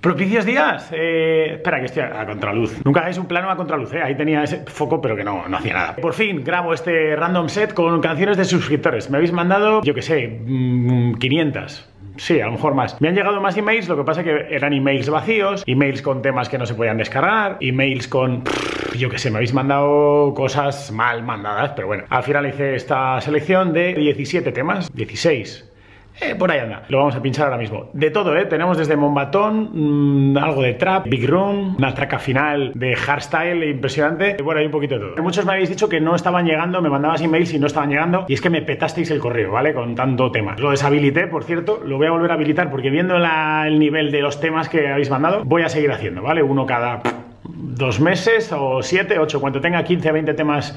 Propicios días. Espera, que estoy a contraluz. Nunca hagáis un plano a contraluz, Ahí tenía ese foco, pero que no hacía nada. Por fin grabo este random set con canciones de suscriptores. Me habéis mandado, yo que sé, 500. Sí, a lo mejor más. Me han llegado más emails, lo que pasa que eran emails vacíos, emails con temas que no se podían descargar, emails con... yo que sé, me habéis mandado cosas mal mandadas, pero bueno. Al final hice esta selección de 17 temas, 16... por ahí anda, lo vamos a pinchar ahora mismo. De todo, tenemos desde Mombatón, algo de trap, Big Room, una traca final de hardstyle impresionante. Y bueno, hay un poquito de todo. Muchos me habéis dicho que no estaban llegando, me mandabas emails y no estaban llegando. Y es que me petasteis el correo, ¿vale? Con tanto tema. Lo deshabilité, por cierto, lo voy a volver a habilitar porque viendo el nivel de los temas que habéis mandado, voy a seguir haciendo, ¿vale? Uno cada 2 meses o 7, 8, cuando tenga 15, 20 temas...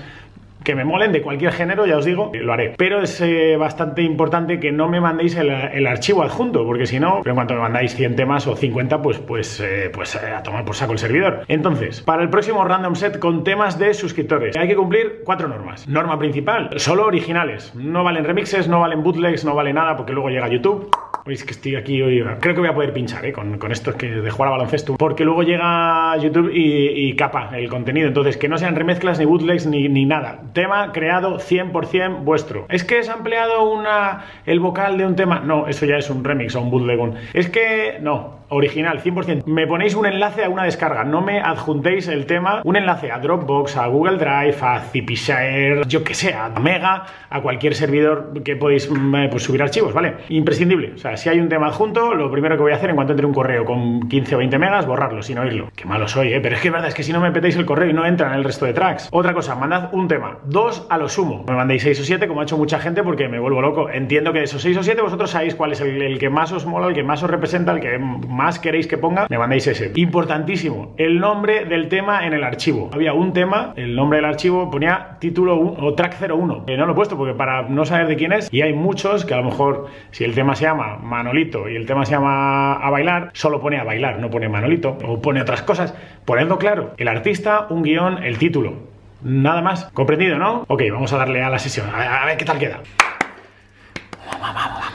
que me molen de cualquier género, ya os digo, lo haré. Pero es bastante importante que no me mandéis el archivo adjunto, porque si no, en cuanto me mandáis 100 temas o 50, pues a tomar por saco el servidor. Entonces, para el próximo random set con temas de suscriptores, hay que cumplir 4 normas. Norma principal, solo originales. No valen remixes, no valen bootlegs, no vale nada, porque luego llega YouTube. Veis que estoy aquí hoy. Creo que voy a poder pinchar, con esto que de jugar a baloncesto, porque luego llega YouTube y capa el contenido. Entonces, que no sean remezclas, ni bootlegs, ni nada. Tema creado 100% vuestro. ¿Es que es ampliado el vocal de un tema? No, eso ya es un remix o un bootleg. Es que no, original, 100%. Me ponéis un enlace a una descarga, no me adjuntéis el tema, un enlace a Dropbox, a Google Drive, a Zipshare, yo que sé, a Mega, a cualquier servidor que podéis pues, subir archivos, ¿vale? Imprescindible. O sea, si hay un tema adjunto, lo primero que voy a hacer en cuanto entre un correo con 15 o 20 megas, borrarlo sin oírlo. Qué malo soy, pero es que es verdad, es que si no me petáis el correo y no entran el resto de tracks. Otra cosa, mandad un tema. 2 a lo sumo. Me mandéis 6 o 7, como ha hecho mucha gente, porque me vuelvo loco. Entiendo que de esos 6 o 7 vosotros sabéis cuál es el que más os mola, el que más os representa, el que más queréis que ponga. Me mandéis ese. Importantísimo, el nombre del tema en el archivo. Había un tema, el nombre del archivo ponía título 1, o track 01. No lo he puesto porque para no saber de quién es, y hay muchos que a lo mejor, si el tema se llama Manolito y el tema se llama A Bailar, solo pone A Bailar, no pone Manolito, o pone otras cosas. Ponedlo claro, el artista, un guión, el título. Nada más. ¿Comprendido, no? Ok, vamos a darle a la sesión. A ver qué tal queda. Vamos, vamos, vamos.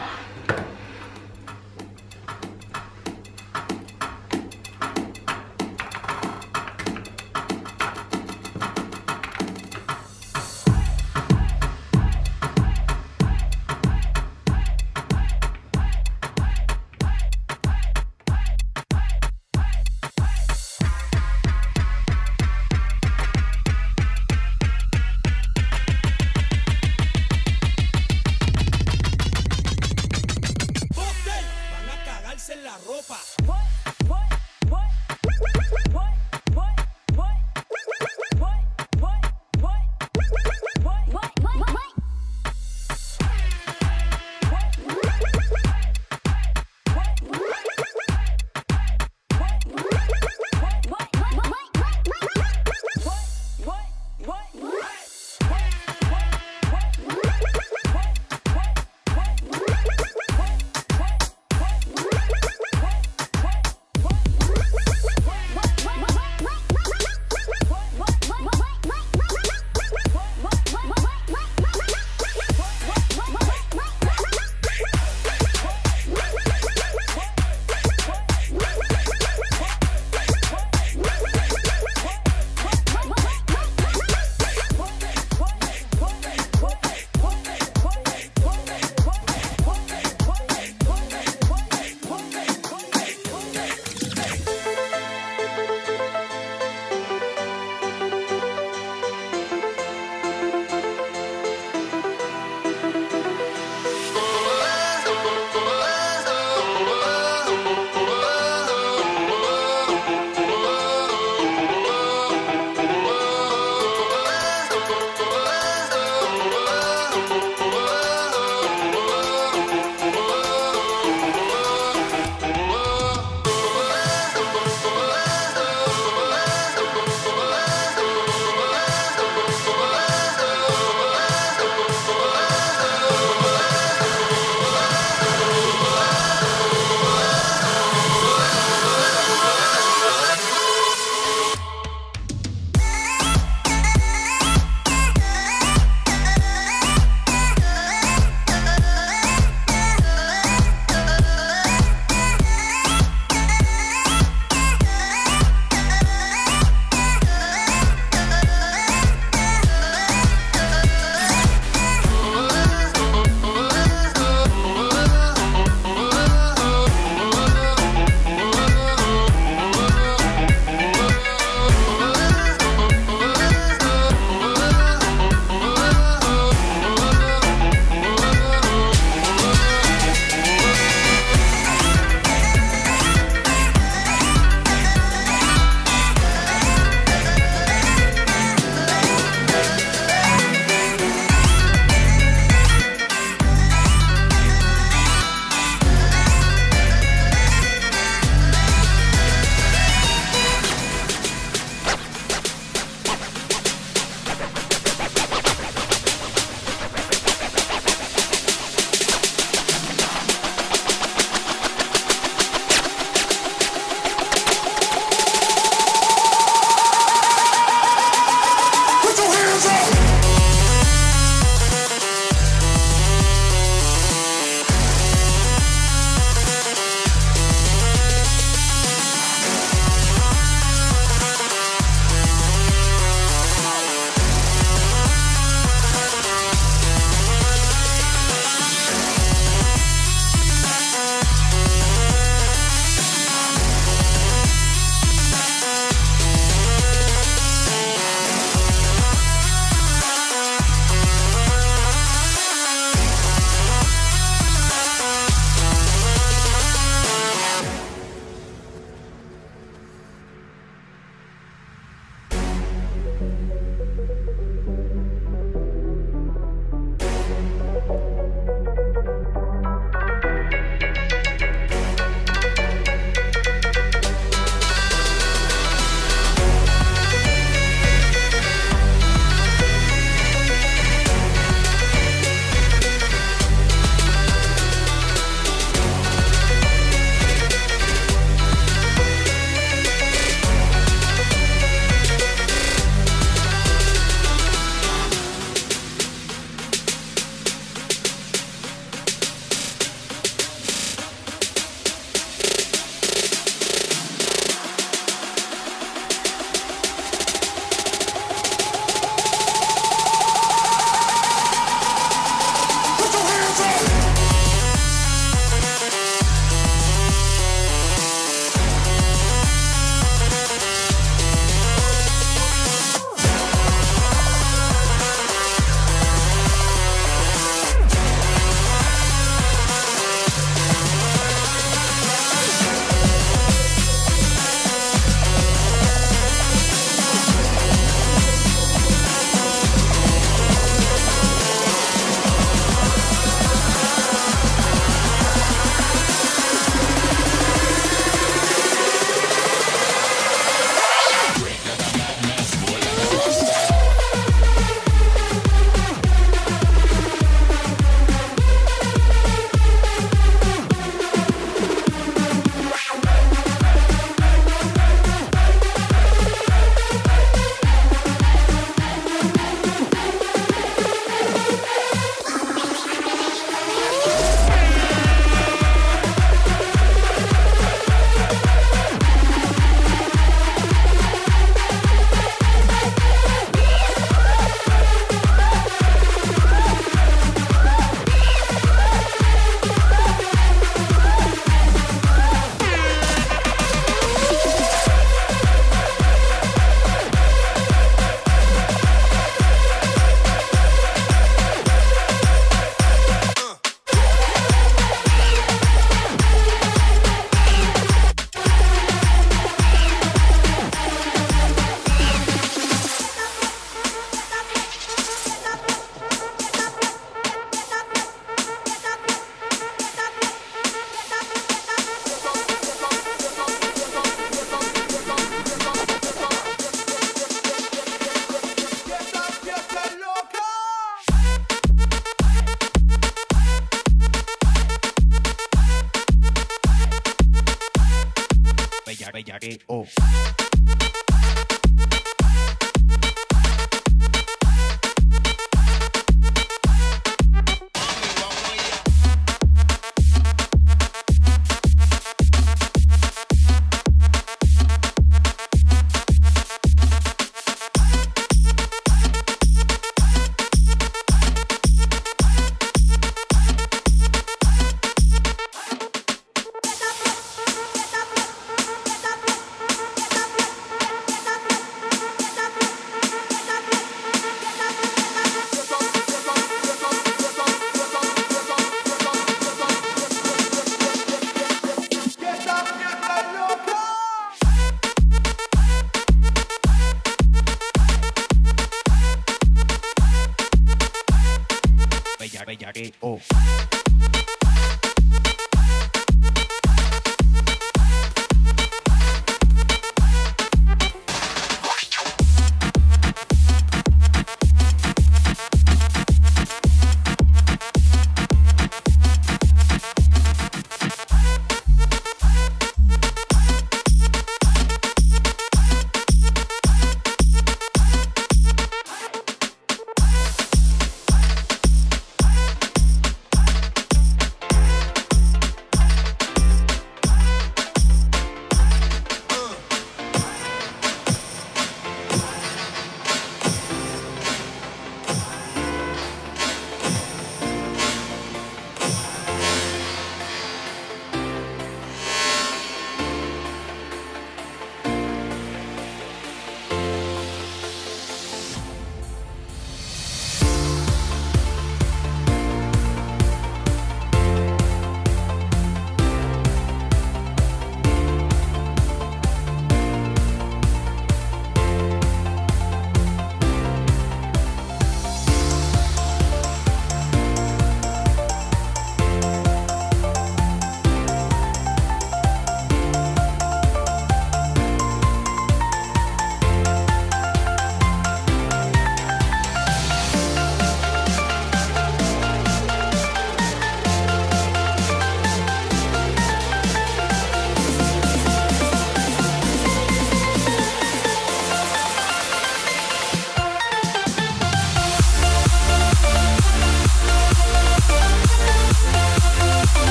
bellaqueo.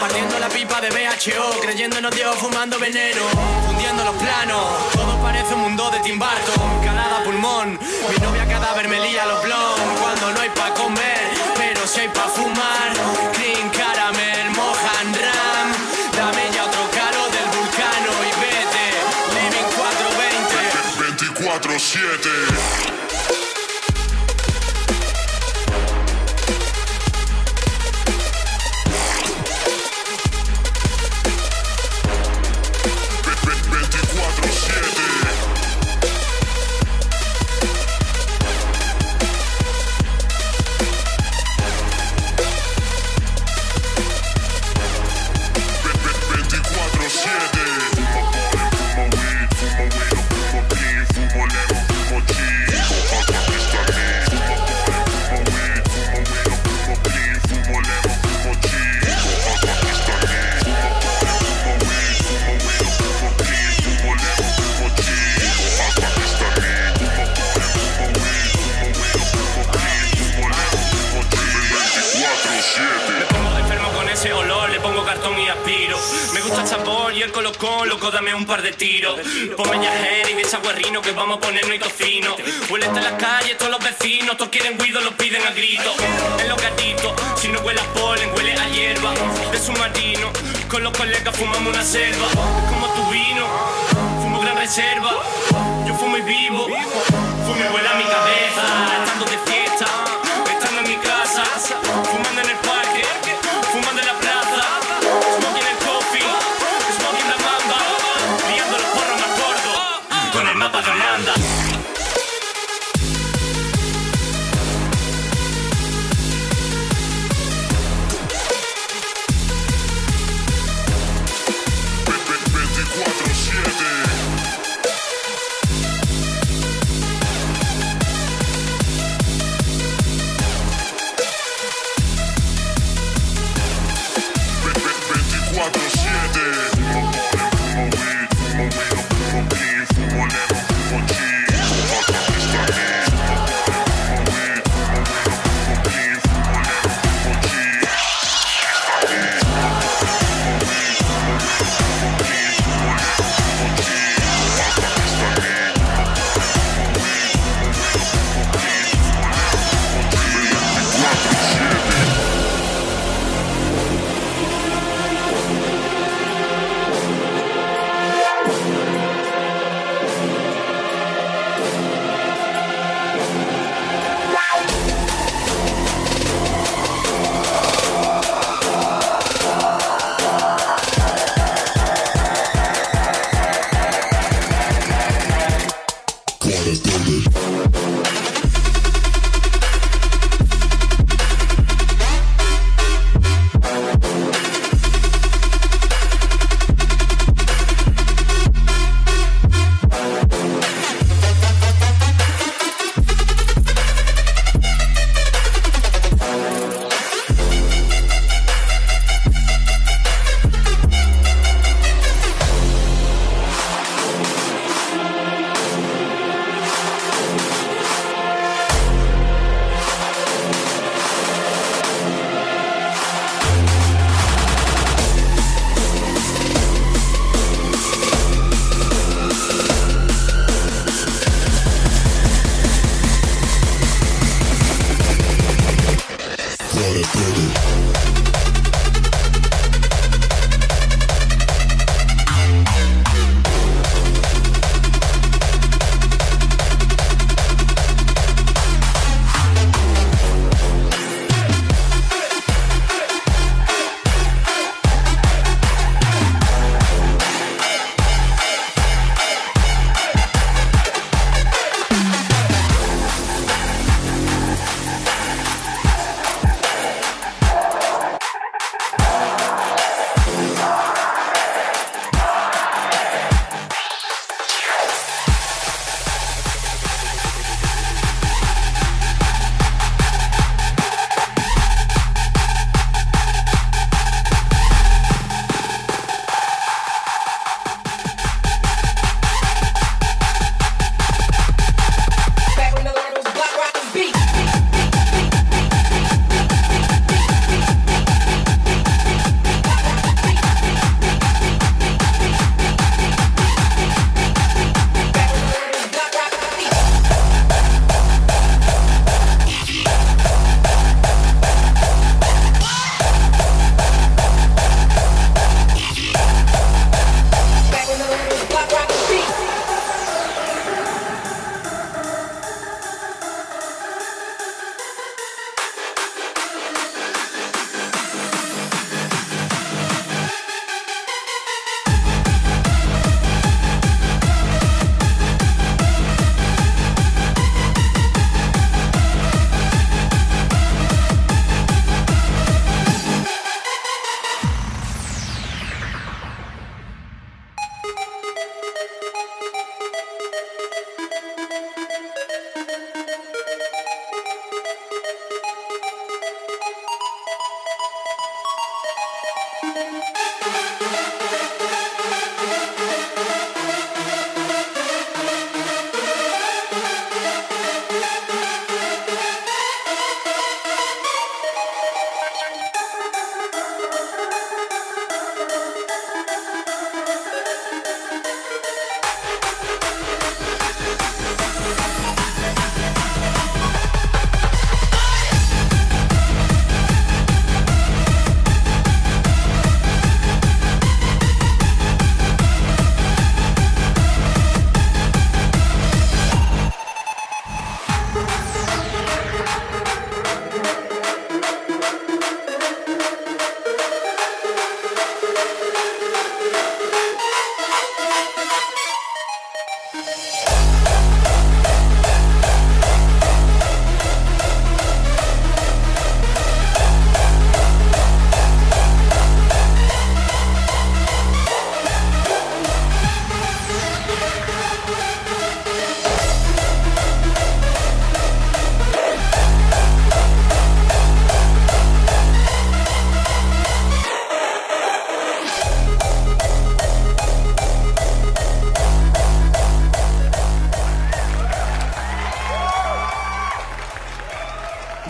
Partiendo la pipa de BHO, creyéndonos Dios, fumando veneno, fundiendo los planos. Todo parece un mundo de Tim Burton, calada pulmón. Mi novia cadáver me lía los blogs. Cuando no hay pa' comer, pero si hay pa' fumar. Green Caramel, Mohan Ram. Dame ya otro caro del Vulcano y vete. Living 420 24-7. Loco, dame un par de tiros. Ponme ñajera y de esa guarrino que vamos a ponernos y tocino. Huele hasta las calles, todos los vecinos, todos quieren guido, los piden a gritos. En los gatitos, si no huele a polen, huele a hierba. De submarino, con los colegas fumamos una selva. Es como tu vino, fumo gran reserva. Yo fumo y vivo, fumo y vuela mi cabeza. Estando de fiesta, estando en mi casa, fumando en el parque, fumando en la plaza.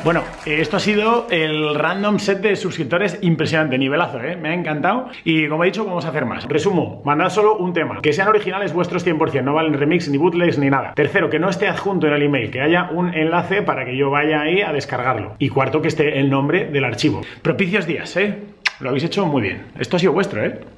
Bueno, esto ha sido el random set de suscriptores impresionante, nivelazo, ¿eh? Me ha encantado. Y como he dicho, vamos a hacer más. Resumo, mandad solo un tema, que sean originales vuestros 100%, no valen remix ni bootlegs ni nada. Tercero, que no esté adjunto en el email, que haya un enlace para que yo vaya ahí a descargarlo. Y cuarto, que esté el nombre del archivo. Propicios días, ¿eh? Lo habéis hecho muy bien. Esto ha sido vuestro, ¿eh?